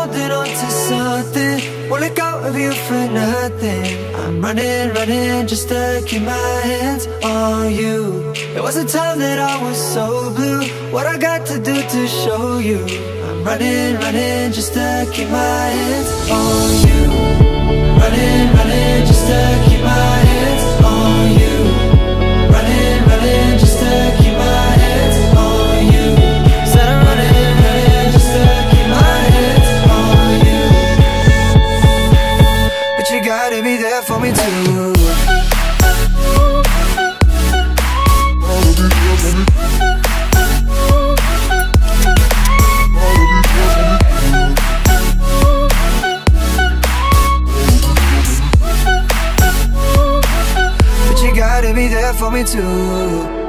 holding on to something, won't let go of you for nothing. I'm running, running, just to keep my hands on you. It was a time that I was so blue. What I got to do to show you? I'm running, running, just to keep my hands on you. Running, running, just to keep my hands on you. Running, running, just to keep my hands on you. Said I'm running, running, just to keep my hands on you. But you gotta be there for me too. For me too.